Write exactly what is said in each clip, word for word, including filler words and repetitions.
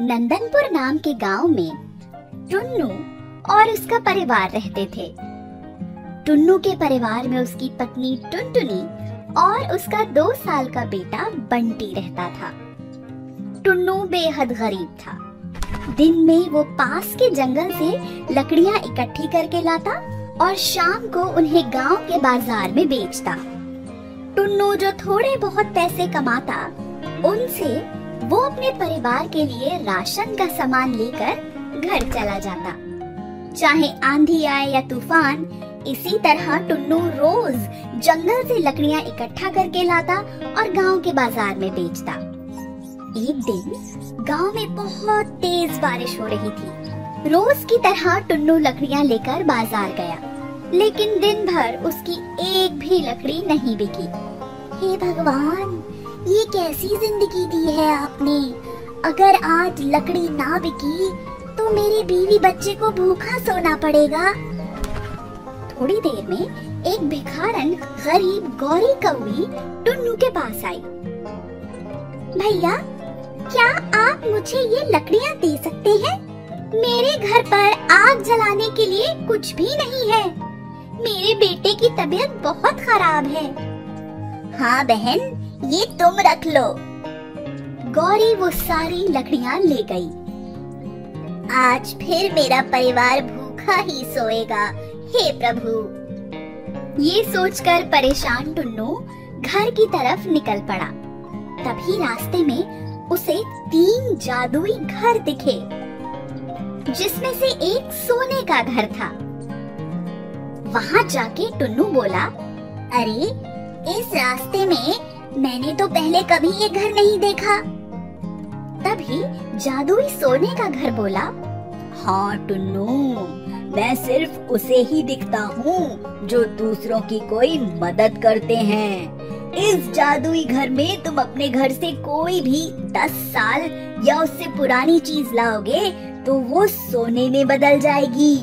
नंदनपुर नाम के गांव में टुन्नू और उसका परिवार रहते थे। टुन्नू के परिवार में उसकी पत्नी टुनटुनी और उसका दो साल का बेटा बंटी रहता था। टुन्नू बेहद गरीब था। दिन में वो पास के जंगल से लकड़ियां इकट्ठी करके लाता और शाम को उन्हें गांव के बाजार में बेचता। टुन्नू जो थोड़े बहुत पैसे कमाता, उनसे वो अपने परिवार के लिए राशन का सामान लेकर घर चला जाता। चाहे आंधी आए या तूफान, इसी तरह टुन्नू रोज जंगल से लकड़ियां इकट्ठा करके लाता और गांव के बाजार में बेचता। एक दिन गांव में बहुत तेज बारिश हो रही थी। रोज की तरह टुन्नू लकड़ियां लेकर बाजार गया, लेकिन दिन भर उसकी एक भी लकड़ी नहीं बिकी। हे भगवान, ये कैसी जिंदगी दी है आपने। अगर आज लकड़ी ना बिकी तो मेरे बीवी बच्चे को भूखा सोना पड़ेगा। थोड़ी देर में एक भिखारन गरीब गौरी कौड़ी टुन्नू के पास आई। भैया, क्या आप मुझे ये लकड़ियाँ दे सकते हैं? मेरे घर पर आग जलाने के लिए कुछ भी नहीं है। मेरे बेटे की तबीयत बहुत खराब है। हाँ बहन, ये तुम रख लो। गौरी वो सारी लकड़ियाँ ले गई। आज फिर मेरा परिवार भूखा ही सोएगा, हे प्रभु। ये सोचकर परेशान टुन्नू घर की तरफ निकल पड़ा। तभी रास्ते में उसे तीन जादुई घर दिखे, जिसमें से एक सोने का घर था। वहां जाके टुन्नू बोला, अरे इस रास्ते में मैंने तो पहले कभी ये घर नहीं देखा। तभी जादुई सोने का घर बोला, हाँ टुन्नू, मैं सिर्फ उसे ही दिखता हूँ जो दूसरों की कोई मदद करते हैं। इस जादुई घर में तुम अपने घर से कोई भी दस साल या उससे पुरानी चीज लाओगे तो वो सोने में बदल जाएगी।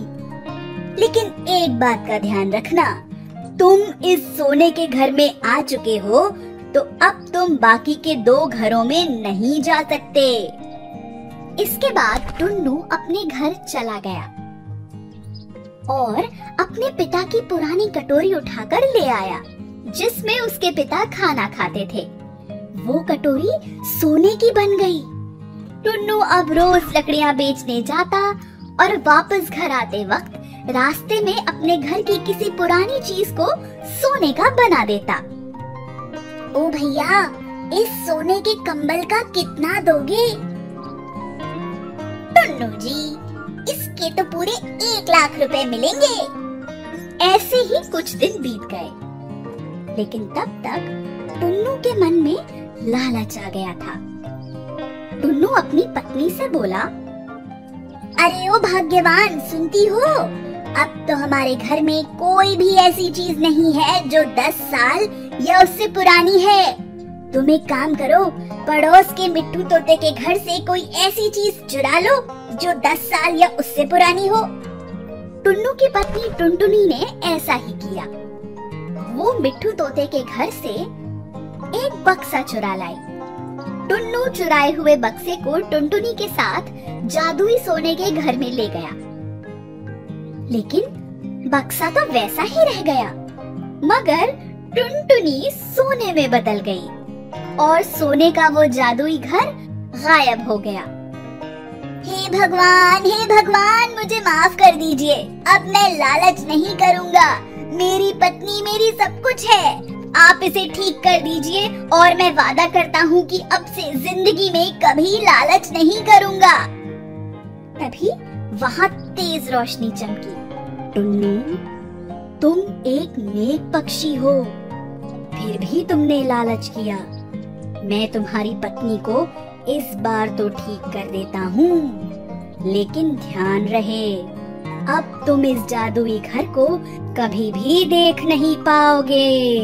लेकिन एक बात का ध्यान रखना, तुम इस सोने के घर में आ चुके हो तो अब तुम बाकी के दो घरों में नहीं जा सकते। इसके बाद टुन्नू अपने घर चला गया और अपने पिता की पुरानी कटोरी उठाकर ले आया, जिसमें उसके पिता खाना खाते थे। वो कटोरी सोने की बन गई। टुन्नू अब रोज लकड़ियां बेचने जाता और वापस घर आते वक्त रास्ते में अपने घर की किसी पुरानी चीज को सोने का बना देता। ओ भैया, इस सोने के कंबल का कितना दोगे? टुन्नू जी, इसके तो पूरे एक लाख रुपए मिलेंगे। ऐसे ही कुछ दिन बीत गए, लेकिन तब तक टुन्नू के मन में लालच आ गया था। टुन्नू अपनी पत्नी से बोला, अरे ओ भाग्यवान, सुनती हो? अब तो हमारे घर में कोई भी ऐसी चीज नहीं है जो दस साल या उससे पुरानी है। तुम एक काम करो, पड़ोस के मिट्टू तोते के घर से कोई ऐसी चीज चुरा लो जो दस साल या उससे पुरानी हो। टुन्नू की पत्नी टुनटुनी ने ऐसा ही किया। वो मिट्टू तोते के घर से एक बक्सा चुरा लाई। टुन्नू चुराए हुए बक्से को टुनटुनी के साथ जादुई सोने के घर में ले गया, लेकिन बक्सा तो वैसा ही रह गया, मगर टुनटुनी सोने में बदल गई और सोने का वो जादुई घर गायब हो गया। हे भगवान, हे भगवान, मुझे माफ कर दीजिए। अब मैं लालच नहीं करूँगा। मेरी पत्नी मेरी सब कुछ है। आप इसे ठीक कर दीजिए और मैं वादा करता हूँ कि अब से जिंदगी में कभी लालच नहीं करूँगा। तभी वहाँ तेज रोशनी चमकी। टुन्नू, तुम एक नेक पक्षी हो, फिर भी तुमने लालच किया। मैं तुम्हारी पत्नी को इस बार तो ठीक कर देता हूँ, लेकिन ध्यान रहे, अब तुम इस जादुई घर को कभी भी देख नहीं पाओगे।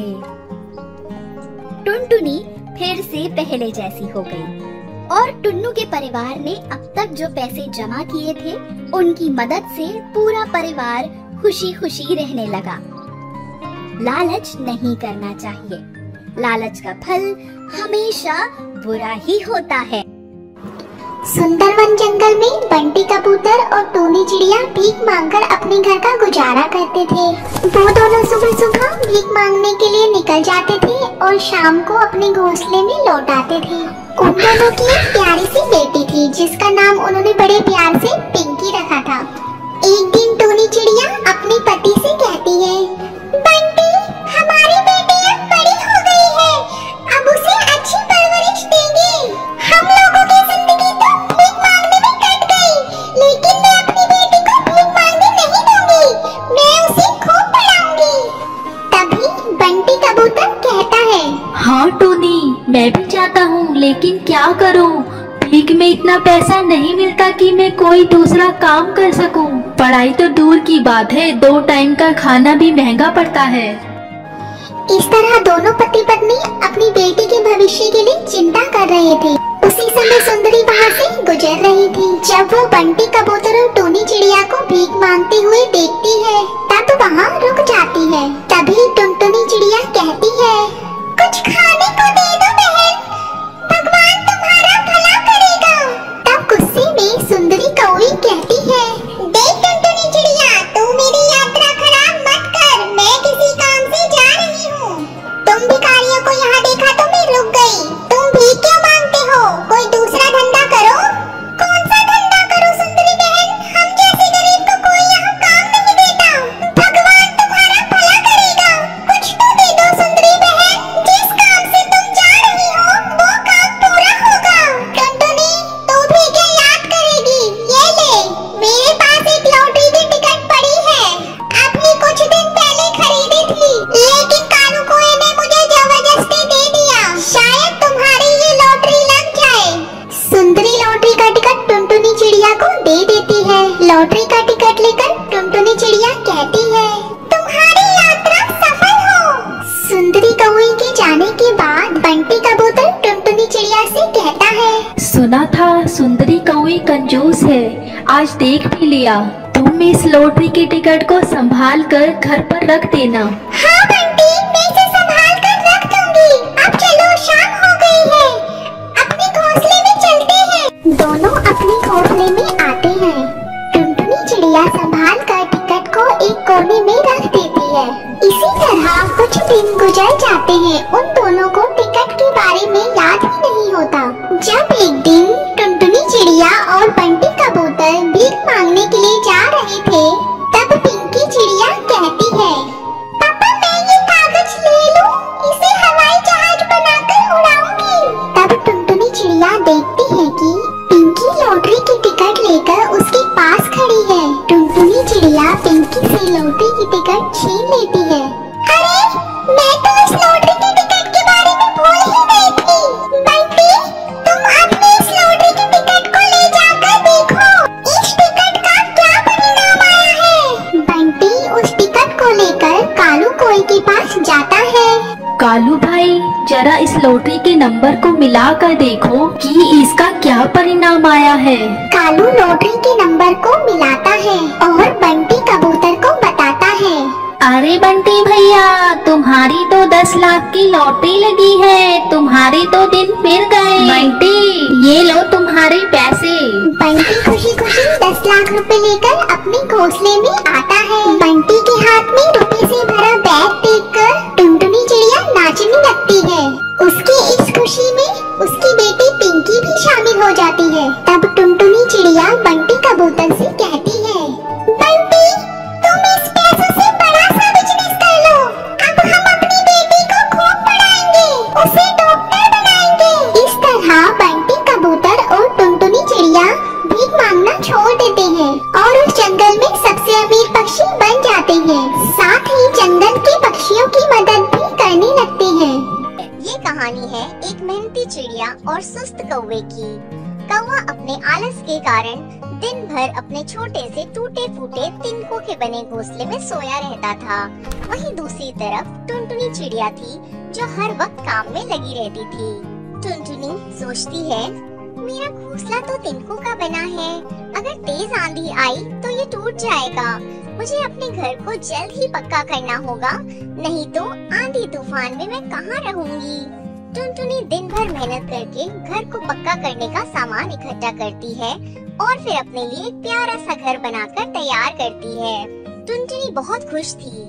टुनटुनी फिर से पहले जैसी हो गई और टुन्नू के परिवार ने अब तक जो पैसे जमा किए थे, उनकी मदद से पूरा परिवार खुशी खुशी रहने लगा। लालच नहीं करना चाहिए, लालच का फल हमेशा बुरा ही होता है। सुंदरवन जंगल में बंटी कबूतर और टूनी चिड़िया भीख मांगकर अपने घर का गुजारा करते थे। वो दोनों सुबह सुबह भीख मांगने के लिए निकल जाते थे और शाम को अपने घोंसले में लौट आते थे। उन दोनों की एक प्यारी सी बेटी थी जिसका नाम उन्होंने बड़े प्यार से पिंकी रखा था। एक दिन टूनी चिड़िया अपने पति से कहती है, बंटी हमारी बेटी अब बड़ी हो गई है, अब उसे अच्छी परवरिश देंगे। हम लोगों की जिंदगी तो भीख मांगने में कट गई, लेकिन मैं अपनी बेटी को भीख मांगने नहीं दूंगी, मैं उसे खूब पढ़ाऊंगी। तभी बंटी कबूतर कहता है, हाँ टूनी, मैं भी चाहता हूँ, लेकिन क्या करूँ? भीख में इतना पैसा नहीं मिलता कि मैं कोई दूसरा काम कर सकूं। पढ़ाई तो दूर की बात है, दो टाइम का खाना भी महंगा पड़ता है। इस तरह दोनों पति पत्नी अपनी बेटी के भविष्य के लिए चिंता कर रहे थे। उसी समय सुंदरी वहाँ से गुजर रही थी। जब वो बंटी कबूतर और टूनी चिड़िया को भीख मांगते हुए देखती है तब वहाँ रुक जाती है। तभी टुनटुनी चिड़िया कहती है, कुछ खाने को दे दो बहन, भगवान तुम्हारा भला करेगा। तब गुस्से में सुंदरी कौवी कहती है, देख टुनटुनी चिड़िया, तू मेरी यात्रा खराब मत कर, मैं किसी काम से जा रही हूँ। तुम भिखारियों को यहाँ देखा तो मैं रुक गई। तुम भी क्यों मांगते हो? कोई दूसरा धंधा करो। कौन सा धंधा करो सुंदरी बहन, हम जैसे गरीब को कोई यहाँ काम नहीं देता। भगवान तुम्हारा भला करेगा, कुछ तो दे दो सुंदरी बहन, जिस काम से तुम जा रही हो वो काम पूरा होगा। टुनटुनी तू भी क्या याद करेगी, ये ले, मेरे पास एक लॉटरी की टिकट पड़ी है, आपने कुछ दिन पहले खरीदी थी, लेकिन कालू कोए ने मुझे जबरदस्ती दे दिया, शायद तुम्हारी ये लॉटरी लग जाए। सुंदरी लॉटरी का टिकट टुनटुनी चिड़िया को दे देती है। लॉटरी का टिकट लेकर टुनटुनी चिड़िया कहती है, तुम्हारी यात्रा सफल हो। सुंदरी कौवे के जाने के बाद बंटी कबूतर टुनटुनी चिड़िया से कहता है, सुना था सुंदरी कौवे कंजूस है, आज देख भी लिया। तुम इस लॉटरी के टिकट को संभाल कर घर पर रख देना। हाँ बंटी, मैं इसे संभाल कर रख दूंगी। अब चलो, शाम हो गई है, अपने घोंसले में चलते हैं। दोनों अपने घोंसले में आते हैं। टुनटुनी चिड़िया संभाल कर टिकट को एक कोने में रख देती है। इसी तरह कुछ दिन गुजर जाते हैं। उन दोनों को टिकट के बारे में याद ही नहीं होता। जब एक दिन टुनटुनी चिड़िया और बंटी कबूतर भीख मांगने के लिए जा रहे थे तब पिंकी चिड़िया कहती है, पापा मैं ये कागज ले लूं, इसे हवाई जहाज बनाकर उड़ाऊंगी। तब टुनटुनी चिड़िया देखती है कि पिंकी लॉटरी की टिकट लेकर उसके पास खड़ी है। टुनटुनी चिड़िया पिंकी से लॉटरी की टिकट छीन लेती है। अरे मैं तो इस लॉटरी की टिकट के बारे में भूल ही गई थी। बंटी तुम अपने इस लॉटरी की टिकट को ले जाकर देखो, इस टिकट का क्या परिणाम आया है। बंटी उस टिकट को लेकर कालू कोई के पास जाता है। कालू भाई, जरा इस लॉटरी के नंबर को मिला कर देखो कि इसका क्या परिणाम आया है। कालू लॉटरी के नंबर को मिलाता है और बंटी कबूतर को बताता है, अरे बंटी भैया, तुम्हारी तो दस लाख की लॉटरी लगी है, तुम्हारे तो दिन फिर गए। बंटी ये लो तुम्हारे पैसे। बंटी खुशी खुशी दस लाख रुपए लेकर अपने घोंसले में आता है। बंटी के हाथ में रुपए से भरा बैग देखकर टुनटुनी चिड़िया नाचने लगती है। उसकी इस खुशी में उसकी बेटी पिंकी भी शामिल हो जाती है। तब टुनटुनी चिड़िया बंटी कबूतर से कहती है, बंटी तुम इस पैसों से बड़ा सा बिजनेस कर लो, अब हम अपनी बेटी को खूब पढ़ाएंगे, उसे डॉक्टर बनाएंगे। इस तरह बंटी कबूतर और टुनटुनी चिड़िया भीख मांगना छोड़ देते हैं और उस जंगल में सबसे अमीर पक्षी बन जाते हैं। साथ ही जंगल के पक्षियों की मदद भी करने लगते हैं। ये कहानी है एक मेहनती चिड़िया और सुस्त कौवे की। कौवा अपने आलस के कारण दिन भर अपने छोटे से टूटे फूटे तिनकों के बने घोंसले में सोया रहता था। वहीं दूसरी तरफ टुनटुनी चिड़िया थी जो हर वक्त काम में लगी रहती थी। टुनटुनी सोचती है, मेरा घोंसला तो तिनकों का बना है, अगर तेज आंधी आई तो ये टूट जाएगा, मुझे अपने घर को जल्द ही पक्का करना होगा नहीं तो आंधी तूफान में मैं कहाँ रहूँगी। टुनटुनी दिन भर मेहनत करके घर को पक्का करने का सामान इकट्ठा करती है और फिर अपने लिए प्यारा सा घर बनाकर तैयार करती है। टुनटुनी बहुत खुश थी।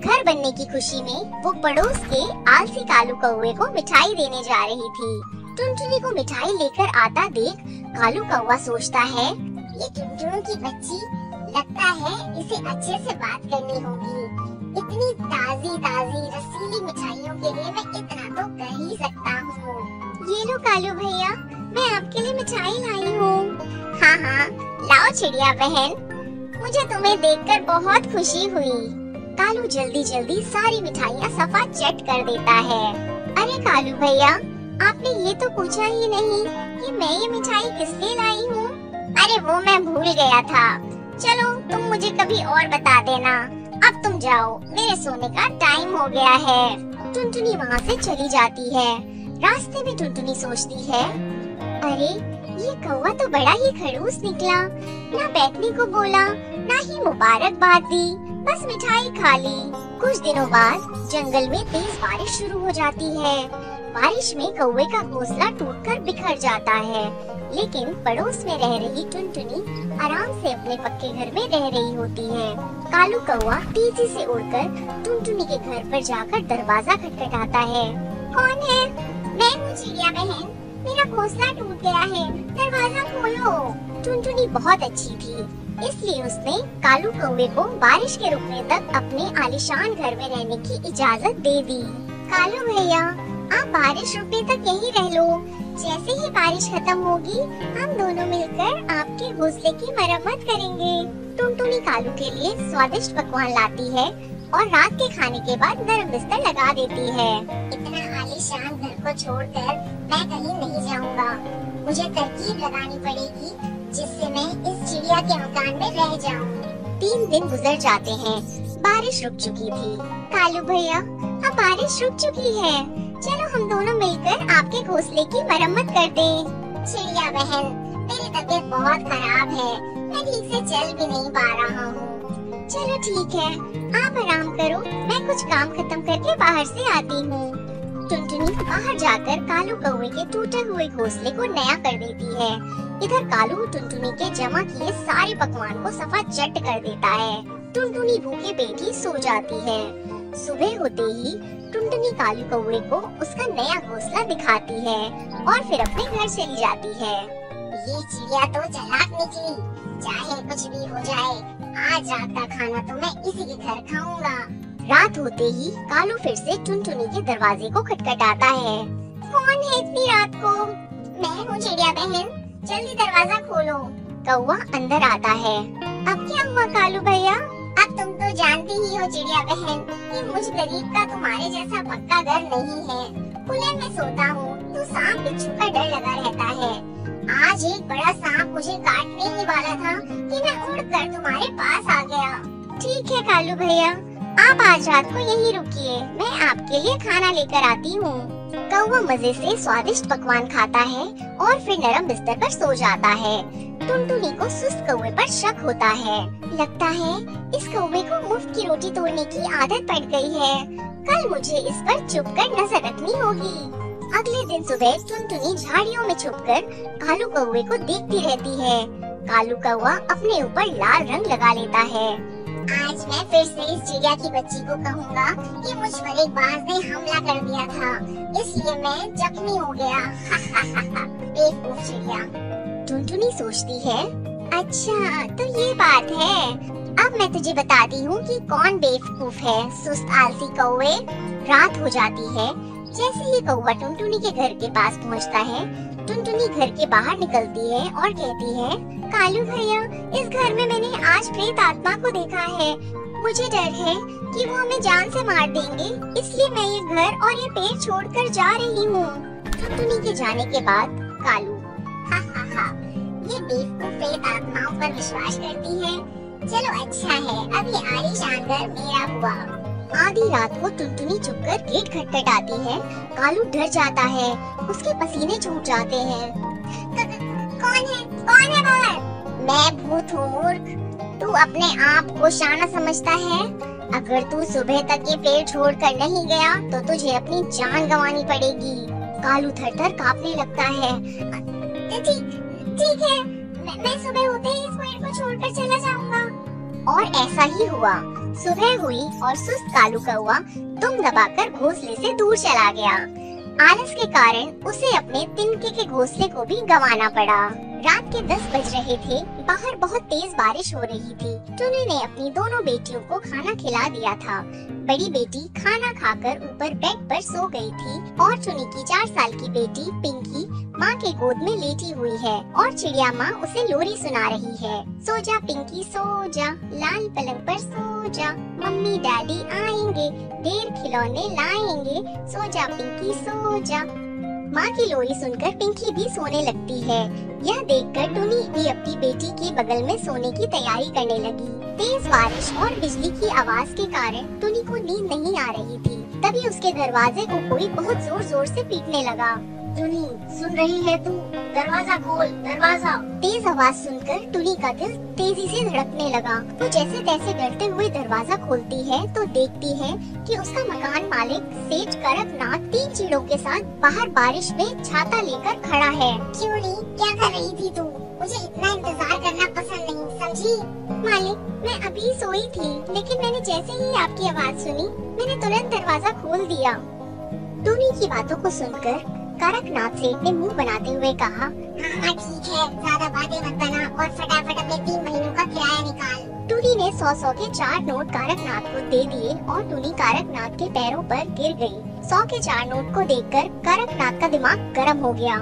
घर बनने की खुशी में वो पड़ोस के आलसी कालू कौवे को मिठाई देने जा रही थी। टुनटुनी को मिठाई लेकर आता देख कालू कौवा सोचता है, ये टुनटुनी की बच्ची लगता है इसे अच्छे से बात करनी होगी। इतनी ताजी ताजी रसीली मिठाइयों के लिए मैं इतना तो कह ही सकता हूँ। ये लो कालू भैया, मैं आपके लिए मिठाई लाई हूँ। हाँ हाँ लाओ चिड़िया बहन, मुझे तुम्हें देखकर बहुत खुशी हुई। कालू जल्दी जल्दी सारी मिठाइयाँ सफा चट कर देता है। अरे कालू भैया, आपने ये तो पूछा ही नहीं कि मैं ये मिठाई किस लिए लाई हूँ। अरे वो मैं भूल गया था, चलो तुम मुझे कभी और बता देना। अब तुम जाओ, मेरे सोने का टाइम हो गया है। टुनटुनी वहाँ से चली जाती है। रास्ते में टुनटुनी सोचती है, अरे ये कौवा तो बड़ा ही खड़ूस निकला, ना बैठने को बोला ना ही मुबारकबाद दी, बस मिठाई खा ली। कुछ दिनों बाद जंगल में तेज बारिश शुरू हो जाती है। बारिश में कौवे का घोंसला टूटकर बिखर जाता है, लेकिन पड़ोस में रह रही टुनटुनी आराम से अपने पक्के घर में रह रही होती है। कालू कौवा तेजी से उड़कर टुनटुनी के घर पर जाकर दरवाजा खटखटाता है। कौन है? मैं हूँ चिड़िया बहन, मेरा घोंसला टूट गया है, दरवाजा खोलो। टुनटुनी बहुत अच्छी थी, इसलिए उसने कालू कौवे को बारिश के रुकने तक अपने आलीशान घर में रहने की इजाज़त दे दी। कालू भैया, आप बारिश रुकने तक यहीं रह लो, जैसे ही बारिश खत्म होगी हम दोनों मिलकर आपके घोंसले की मरम्मत करेंगे। टुनटुनी कालू के लिए स्वादिष्ट पकवान लाती है और रात के खाने के बाद नरम बिस्तर लगा देती है। इतना आलीशान घर को छोड़कर मैं कहीं नहीं जाऊंगा। मुझे तरकीब लगानी पड़ेगी जिससे मैं इस चिड़िया के मकान में रह जाऊं। तीन दिन गुजर जाते हैं, बारिश रुक चुकी थी। कालू भैया, अब बारिश रुक चुकी है, चलो हम दोनों मिलकर आपके घोंसले की मरम्मत कर दें। चिड़िया बहन, मेरी तबीयत बहुत खराब है, मैं ठीक से चल भी नहीं पा रहा हूँ। चलो ठीक है, आप आराम करो, मैं कुछ काम खत्म करके बाहर से आती हूँ। टुनटुनी बाहर जाकर कालू कौवे के टूटे हुए घोंसले को नया कर देती है। इधर कालू टुनटुनी के जमा किए सारे पकवान को सफा चट कर देता है। टुनटुनी भूखे पेट ही सो जाती है। सुबह होते ही टुनटुनी कालू कौवे को उसका नया घोंसला दिखाती है और फिर अपने घर चली जाती है। ये चिड़िया तो चालाक निकली, चाहे कुछ भी हो जाए आज रात का खाना तो मैं इसी के घर खाऊंगा। रात होते ही कालू फिर से टुनटुनी के दरवाजे को खटखटाता है। कौन है इतनी रात को? मैं हूँ चिड़िया बहन, जल्दी दरवाजा खोलो। कौवा अंदर आता है। अब क्या हुआ कालू भैया? अब तुम तो जानती ही हो चिड़िया बहन कि मुझ गरीब का तुम्हारे जैसा पक्का घर नहीं है। खुले में सोता हूँ तो सांप बिच्छू का डर लगा रहता है। आज एक बड़ा सांप मुझे काटने ही वाला था कि मैं उड़कर तुम्हारे पास आ गया। ठीक है कालू भैया, आप आज रात को यहीं रुकिए, मैं आपके लिए खाना लेकर आती हूँ। कौवा मजे से स्वादिष्ट पकवान खाता है और फिर नरम बिस्तर पर सो जाता है। टुनटुनी को सुस्त कौवे पर शक होता है। लगता है इस कौवे को मुफ्त की रोटी तोड़ने की आदत पड़ गई है, कल मुझे इस पर छुप कर नजर रखनी होगी। अगले दिन सुबह टुनटुनी झाड़ियों में छुपकर कालू कौवे को देखती रहती है। कालू कौवा अपने ऊपर लाल रंग लगा लेता है। आज मैं फिर से इस चिड़िया की बच्ची को कहूँगा कि मुझ पर एक बाज ने हमला कर दिया था, इसलिए मैं जख्मी हो गया। बेवकूफ चिड़िया, टुनटुनी सोचती है। अच्छा तो ये बात है, अब मैं तुझे बताती हूँ कि कौन बेवकूफ है, सुस्त आलसी कौवे। रात हो जाती है। जैसे ही कौवा टुनटुनी के घर के पास पहुँचता है, टुनटुनी घर के बाहर निकलती है और कहती है, कालू भैया, इस घर में मैंने आज प्रेत आत्मा को देखा है। मुझे डर है कि वो हमें जान से मार देंगे, इसलिए मैं ये घर और ये पेड़ छोड़ कर जा रही हूँ। टुनटुनी के जाने के बाद कालू, हा हा हा, ये बेवकूफ प्रेत आत्माओं पर विश्वास करती है, चलो अच्छा है, अब ये आलीशान घर मेरा हुआ। आधी रात को टुनटुनी चुपकर गेट खटखटाती है। कालू डर जाता है, उसके पसीने छूट जाते हैं। कौन है? कौन है बाहर? मैं भूत हूँ मूर्ख, तू अपने आप को शाना समझता है? अगर तू सुबह तक ये पेड़ छोड़कर नहीं गया तो तुझे अपनी जान गंवानी पड़ेगी। कालू थरथर कांपने लगता है। ठीक ठीक है, मैं, मैं सुबह होते ही इस पेड़ को छोड़कर चला जाऊंगा। और ऐसा ही हुआ। सुबह हुई और सुस्त कालू कौवा दुम दबाकर घोंसले से दूर चला गया। आलस के कारण उसे अपने तिनके के घोंसले को भी गंवाना पड़ा। रात के दस बज रहे थे। बाहर बहुत तेज बारिश हो रही थी। टुनी ने अपनी दोनों बेटियों को खाना खिला दिया था। बड़ी बेटी खाना खाकर ऊपर बेड पर सो गई थी और टुनी की चार साल की बेटी पिंकी माँ के गोद में लेटी हुई है और चिड़िया माँ उसे लोरी सुना रही है। सो जा पिंकी सो जा, लाल पलंग पर सो जा, मम्मी डैडी आएंगे, देर खिलौने लाएंगे, सो जा पिंकी सो जा। माँ की लोरी सुनकर पिंकी भी सोने लगती है। यह देखकर टुनी भी अपनी बेटी के बगल में सोने की तैयारी करने लगी। तेज बारिश और बिजली की आवाज के कारण टुनी को नींद नहीं आ रही थी। तभी उसके दरवाजे को कोई बहुत जोर जोर से पीटने लगा। टुनी सुन रही है तू? दरवाजा खोल, दरवाजा। तेज आवाज सुनकर टुनी का दिल तेजी से धड़कने लगा। वो जैसे तैसे डरते हुए दरवाजा खोलती है तो देखती है कि उसका मकान मालिक सेठ कड़कनाथ तीन चिड़ियों के साथ बाहर बारिश में छाता लेकर खड़ा है। क्यों नी, क्या कर रही थी तू? मुझे इतना इंतजार करना पसंद नहीं, समझी? मालिक, मैं अभी सोई थी, लेकिन मैंने जैसे ही आपकी आवाज़ सुनी मैंने तुरंत दरवाजा खोल दिया। टुनी की बातों को सुनकर कड़कनाथ सेठ ने मुँह बनाते हुए कहा, हाँ ठीक है, ज्यादा बातें मत बना और फटाफट अपने तीन महीनों का किराया निकाल। टुनी ने सौ सौ के चार नोट कड़कनाथ को दे दिए और टुनी कड़कनाथ के पैरों पर गिर गई। सौ के चार नोट को देखकर कड़कनाथ का दिमाग गर्म हो गया।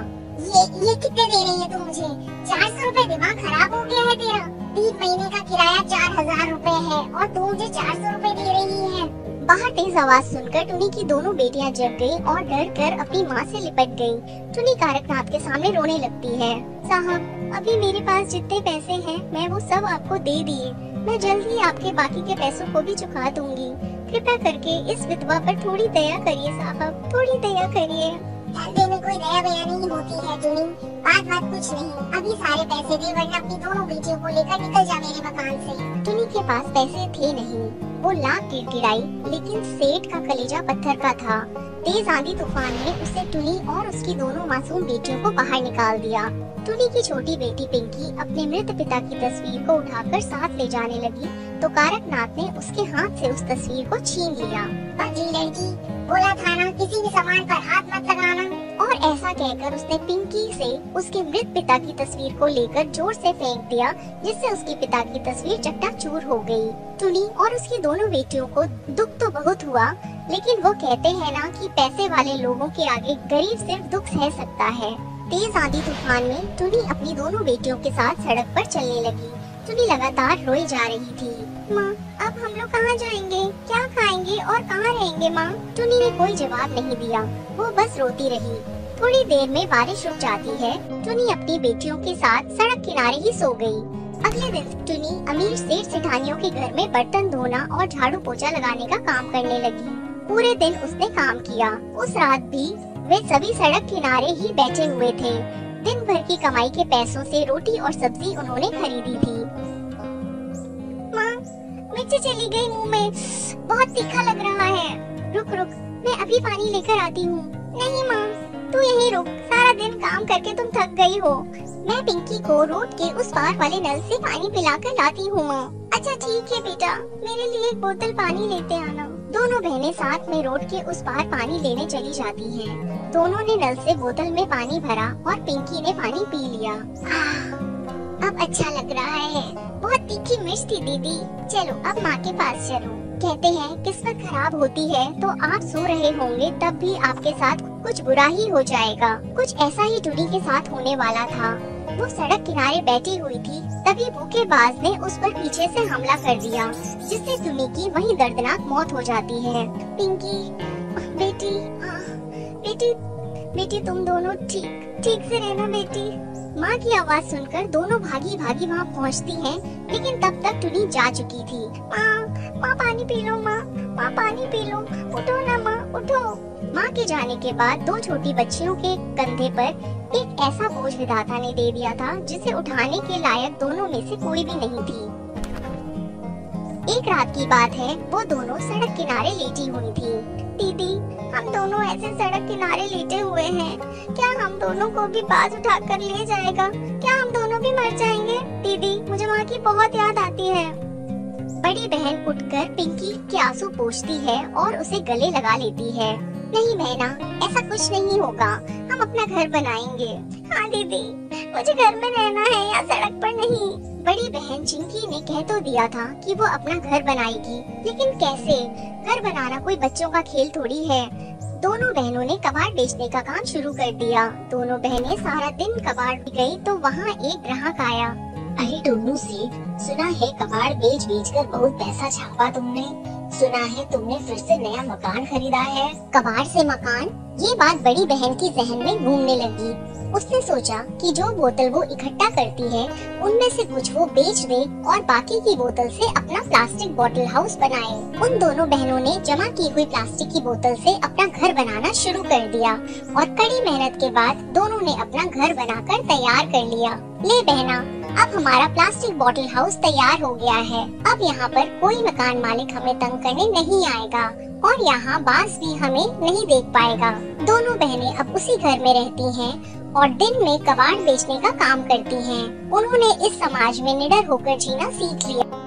ये ये कितने दे रही है तू मुझे? चार सौ रूपए? दिमाग खराब हो गया है तेरा? तीन महीने का किराया चार हजार रूपए है और तू मुझे चार सौ रूपए दे रही है? बाहर तेज आवाज सुनकर टुनी की दोनों बेटियां जग गईं और डर कर अपनी माँ से लिपट गईं। टुनी कड़कनाथ के सामने रोने लगती है। साहब, अभी मेरे पास जितने पैसे हैं मैं वो सब आपको दे दिए। मैं जल्द ही आपके बाकी के पैसों को भी चुका दूंगी। कृपया करके इस विधवा पर थोड़ी दया करिए साहब, थोड़ी दया करिए। धंधे में कोई दया बया नहीं होती है टुनी, बात बात कुछ नहीं। अभी सारे पैसे दे वरना अपनी दोनों बेटियों को लेकर निकल जा मेरे मकान से। टुनी के पास पैसे थे नहीं। वो लाख गिड़गिड़ाई, लेकिन सेठ का कलेजा पत्थर का था। तेज आंधी तूफान ने उसे टुनी और उसकी दोनों मासूम बेटियों को बाहर निकाल दिया। टुनी की छोटी बेटी पिंकी अपने मृत पिता की तस्वीर को उठाकर साथ ले जाने लगी तो कड़कनाथ ने उसके हाथ से उस तस्वीर को छीन लिया। पगली लड़की, बोला था ना किसी भी सामान पर हाथ मत लगाना। और ऐसा कहकर उसने पिंकी से उसके मृत पिता की तस्वीर को लेकर जोर से फेंक दिया, जिससे उसके पिता की तस्वीर चकनाचूर हो गई। टुनी और उसकी दोनों बेटियों को दुख तो बहुत हुआ, लेकिन वो कहते हैं ना कि पैसे वाले लोगों के आगे गरीब सिर्फ दुख सह सकता है। तेज आंधी तूफान में टुनी अपनी दोनों बेटियों के साथ सड़क पर चलने लगी। टुनी लगातार रोई जा रही थी। माँ, अब हम लोग कहाँ जाएंगे, क्या खाएंगे और कहाँ रहेंगे माँ? टुनी ने कोई जवाब नहीं दिया, वो बस रोती रही। थोड़ी देर में बारिश रुक जाती है। टुनी अपनी बेटियों के साथ सड़क किनारे ही सो गयी। अगले दिन टुनी अमीर सेठ सेठानियों के घर में बर्तन धोना और झाड़ू पोछा लगाने का काम करने लगी। पूरे दिन उसने काम किया। उस रात भी वे सभी सड़क किनारे ही बैठे हुए थे। दिन भर की कमाई के पैसों से रोटी और सब्जी उन्होंने खरीदी थी। माँ, मिर्ची चली गई मुंह में, बहुत तीखा लग रहा है। रुक रुक, मैं अभी पानी लेकर आती हूँ। नहीं माँ, तू यहीं रुक, सारा दिन काम करके तुम थक गई हो। मैं पिंकी को रोड के उस पार वाले नल से पानी पिलाकर लाती हूँ माँ। अच्छा ठीक है बेटा, मेरे लिए एक बोतल पानी लेते आना। दोनों बहनें साथ में रोड के उस पार पानी लेने चली जाती हैं। दोनों ने नल से बोतल में पानी भरा और पिंकी ने पानी पी लिया। आ, अब अच्छा लग रहा है। बहुत तीखी मिर्च थी दीदी। चलो अब माँ के पास चलो। कहते हैं किस्मत खराब होती है तो आप सो रहे होंगे तब भी आपके साथ कुछ बुरा ही हो जाएगा। कुछ ऐसा ही टुनी के साथ होने वाला था। वो सड़क किनारे बैठी हुई थी, तभी भूखेबाज ने उस पर पीछे से हमला कर दिया, जिससे टुनी की वही दर्दनाक मौत हो जाती है। पिंकी बेटी बेटी बेटी तुम दोनों ठीक ठीक से रहना बेटी। माँ की आवाज सुनकर दोनों भागी भागी वहाँ पहुँचती हैं, लेकिन तब तक टुनी जा चुकी थी। माँ माँ पानी पी लो, माँ माँ पानी पी लो, उठो ना माँ उठो। माँ के जाने के बाद दो छोटी बच्चियों के कंधे पर एक ऐसा बोझ विधाता ने दे दिया था जिसे उठाने के लायक दोनों में से कोई भी नहीं थी। एक रात की बात है, वो दोनों सड़क किनारे लेटी हुई थी। दीदी, हम दोनों ऐसे सड़क किनारे लेटे हुए हैं, क्या हम दोनों को भी बाज उठाकर ले जाएगा? क्या हम दोनों भी मर जाएंगे? दीदी, मुझे माँ की बहुत याद आती है। बड़ी बहन उठकर पिंकी के आंसू पोंछती है और उसे गले लगा लेती है। नहीं बहना, ऐसा कुछ नहीं होगा, हम अपना घर बनाएंगे। हाँ दीदी, मुझे घर में रहना है या सड़क पर नहीं। बड़ी बहन चिंकी ने कह तो दिया था कि वो अपना घर बनाएगी, लेकिन कैसे? घर बनाना कोई बच्चों का खेल थोड़ी है। दोनों बहनों ने कबाड़ बेचने का काम शुरू कर दिया। दोनों बहनें सारा दिन कबाड़ में गयी तो वहाँ एक ग्राहक आया। अरे टुन्नू सेठ, सुना है कबाड़ बेच बेच कर बहुत पैसा छापा तुमने। सुना है तुमने फिर से नया मकान खरीदा है। कबाड़ से मकान, ये बात बड़ी बहन की जहन में घूमने लगी। उसने सोचा कि जो बोतल वो इकट्ठा करती है उनमें से कुछ वो बेच दे और बाकी की बोतल से अपना प्लास्टिक बॉटल हाउस बनाए। उन दोनों बहनों ने जमा की हुई प्लास्टिक की बोतल से अपना घर बनाना शुरू कर दिया और कड़ी मेहनत के बाद दोनों ने अपना घर बनाकर तैयार कर लिया। ले बहना, अब हमारा प्लास्टिक बॉटल हाउस तैयार हो गया है। अब यहाँ पर कोई मकान मालिक हमें तंग करने नहीं आएगा और यहाँ बाज भी हमें नहीं देख पाएगा। दोनों बहनें अब उसी घर में रहती हैं और दिन में कबाड़ बेचने का काम करती हैं। उन्होंने इस समाज में निडर होकर जीना सीख लिया।